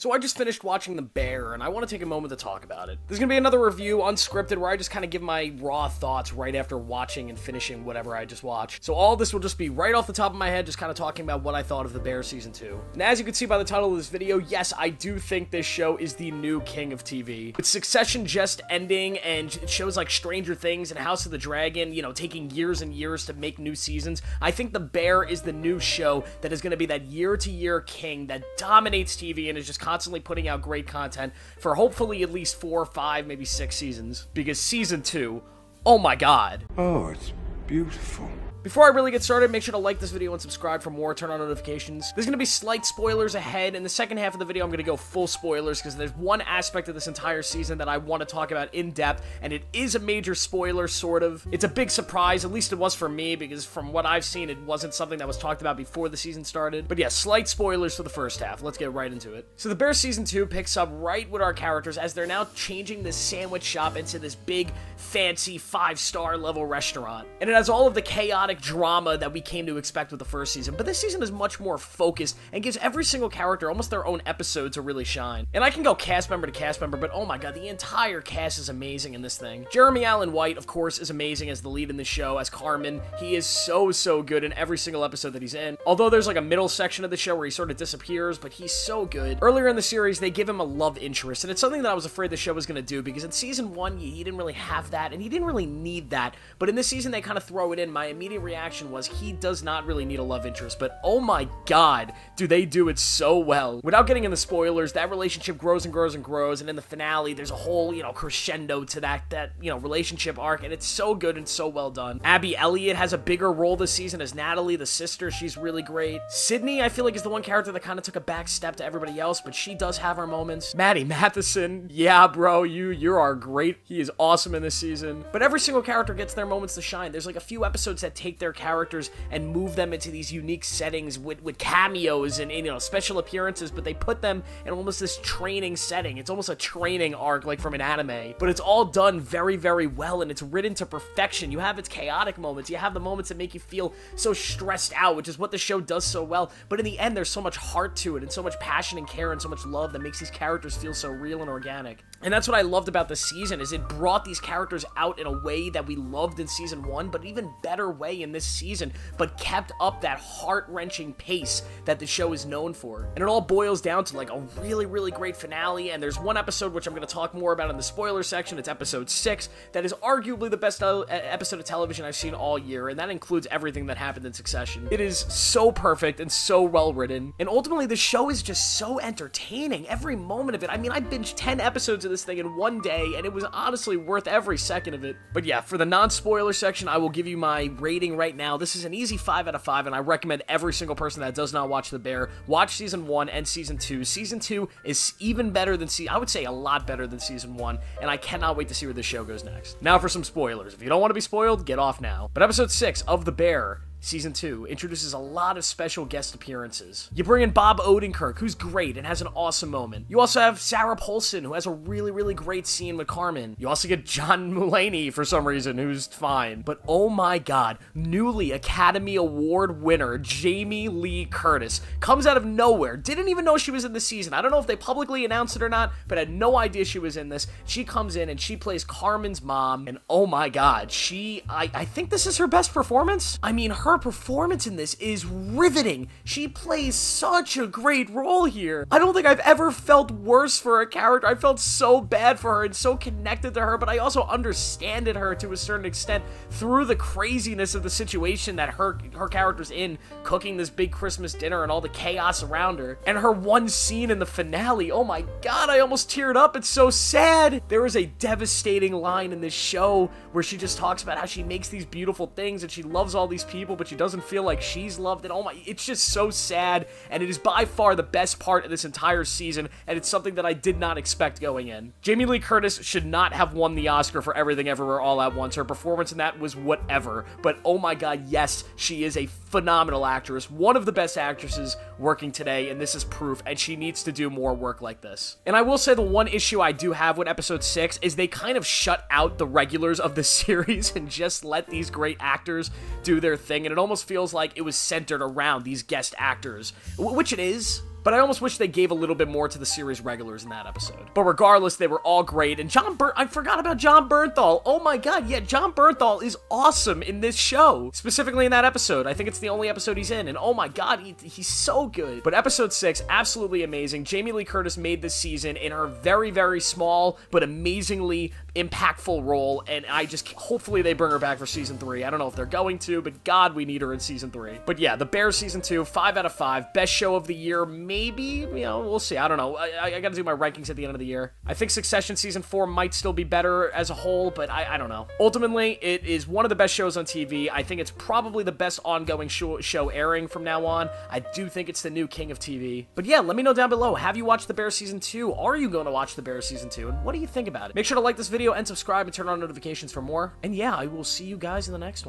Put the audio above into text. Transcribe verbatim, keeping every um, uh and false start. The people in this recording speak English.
So I just finished watching The Bear, and I want to take a moment to talk about it. There's going to be another review, unscripted, where I just kind of give my raw thoughts right after watching and finishing whatever I just watched. So all this will just be right off the top of my head, just kind of talking about what I thought of The Bear Season two. And as you can see by the title of this video, yes, I do think this show is the new king of T V. With Succession just ending, and shows like Stranger Things and House of the Dragon, you know, taking years and years to make new seasons, I think The Bear is the new show that is going to be that year-to-year king that dominates T V and is just kind of constantly putting out great content for hopefully at least four, five, maybe six seasons. Because season two, oh my god. Oh, it's beautiful. Before I really get started, make sure to like this video and subscribe for more. Turn on notifications. There's going to be slight spoilers ahead. In the second half of the video, I'm going to go full spoilers because there's one aspect of this entire season that I want to talk about in depth, and it is a major spoiler, sort of. It's a big surprise, at least it was for me, because from what I've seen, it wasn't something that was talked about before the season started. But yeah, slight spoilers for the first half. Let's get right into it. So The Bear Season two picks up right with our characters as they're now changing this sandwich shop into this big, fancy, five-star level restaurant. And it has all of the chaotic drama that we came to expect with the first season, but this season is much more focused and gives every single character almost their own episode to really shine. And I can go cast member to cast member, but oh my god, the entire cast is amazing in this thing. Jeremy Allen White, of course, is amazing as the lead in the show, as Carmen. He is so, so good in every single episode that he's in, although there's like a middle section of the show where he sort of disappears, but he's so good. Earlier in the series, they give him a love interest, and it's something that I was afraid the show was going to do, because in season one, he didn't really have that, and he didn't really need that, but in this season, they kind of throw it in. My immediate reaction was he does not really need a love interest, but oh my god, do they do it so well. Without getting in the spoilers, that relationship grows and grows and grows, and in the finale, there's a whole, you know, crescendo to that, that, you know, relationship arc, and it's so good and so well done. Abby Elliott has a bigger role this season as Natalie, the sister. She's really great. Sydney, I feel like, is the one character that kind of took a back step to everybody else, but she does have her moments. Maddie Matheson, yeah, bro, you, you are great. He is awesome in this season. But every single character gets their moments to shine. There's like a few episodes that take their characters and move them into these unique settings with, with cameos and, and, you know, special appearances, but they put them in almost this training setting. It's almost a training arc, like from an anime, but it's all done very, very well, and it's written to perfection. You have its chaotic moments. You have the moments that make you feel so stressed out, which is what the show does so well, but in the end, there's so much heart to it and so much passion and care and so much love that makes these characters feel so real and organic. And that's what I loved about this season, is it brought these characters out in a way that we loved in season one, but even better way in this season, but kept up that heart-wrenching pace that the show is known for. And it all boils down to like a really, really great finale, and there's one episode which I'm going to talk more about in the spoiler section. It's episode six, that is arguably the best episode of television I've seen all year, and that includes everything that happened in Succession. It is so perfect and so well written, and ultimately the show is just so entertaining, every moment of it. I mean, I binged ten episodes of this thing in one day, and it was honestly worth every second of it. But yeah, for the non-spoiler section, I will give you my rating right now. This is an easy five out of five, and I recommend every single person that does not watch The Bear, watch Season one and Season two. Season two is even better than, se I would say a lot better than Season one, and I cannot wait to see where this show goes next. Now for some spoilers. If you don't want to be spoiled, get off now. But Episode six of The Bear Season two introduces a lot of special guest appearances. You bring in Bob Odenkirk, who's great and has an awesome moment. You also have Sarah Paulson, who has a really, really great scene with Carmen. You also get John Mulaney, for some reason, who's fine. But oh my god, newly Academy Award winner Jamie Lee Curtis comes out of nowhere. Didn't even know she was in the season. I don't know if they publicly announced it or not, but had no idea she was in this. She comes in and she plays Carmen's mom, and oh my god, she, I, I think this is her best performance. I mean, her Her performance in this is riveting. She plays such a great role here. I don't think I've ever felt worse for a character. I felt so bad for her and so connected to her, but I also understood her to a certain extent through the craziness of the situation that her her character's in, cooking this big Christmas dinner and all the chaos around her. And her one scene in the finale, oh my god, I almost teared up. It's so sad. There is a devastating line in this show where she just talks about how she makes these beautiful things and she loves all these people, but she doesn't feel like she's loved, and oh my, it's just so sad, and it is by far the best part of this entire season, and it's something that I did not expect going in. Jamie Lee Curtis should not have won the Oscar for Everything Everywhere All At Once. Her performance in that was whatever, but oh my god, yes, she is a phenomenal actress, one of the best actresses working today, and this is proof, and she needs to do more work like this. And I will say the one issue I do have with Episode six is they kind of shut out the regulars of the series and just let these great actors do their thing, and it almost feels like it was centered around these guest actors, which it is. But I almost wish they gave a little bit more to the series regulars in that episode. But regardless, they were all great. And John Bern- I forgot about John Bernthal. Oh my god, yeah, John Bernthal is awesome in this show. Specifically in that episode. I think it's the only episode he's in. And oh my god, he, he's so good. But episode six, absolutely amazing. Jamie Lee Curtis made this season in her very, very small, but amazingly impactful role. And I just, hopefully they bring her back for season three. I don't know if they're going to, but god, we need her in season three. But yeah, The Bear season two, five out of five. Best show of the year, maybe, you know, we'll see. I don't know. I, I gotta do my rankings at the end of the year. I think Succession season four might still be better as a whole, but I, I don't know. Ultimately, it is one of the best shows on T V. I think it's probably the best ongoing show, show airing from now on. I do think it's the new king of T V. But yeah, let me know down below. Have you watched The Bear season two? Are you going to watch The Bear season two? And what do you think about it? Make sure to like this video and subscribe and turn on notifications for more. And yeah, I will see you guys in the next one.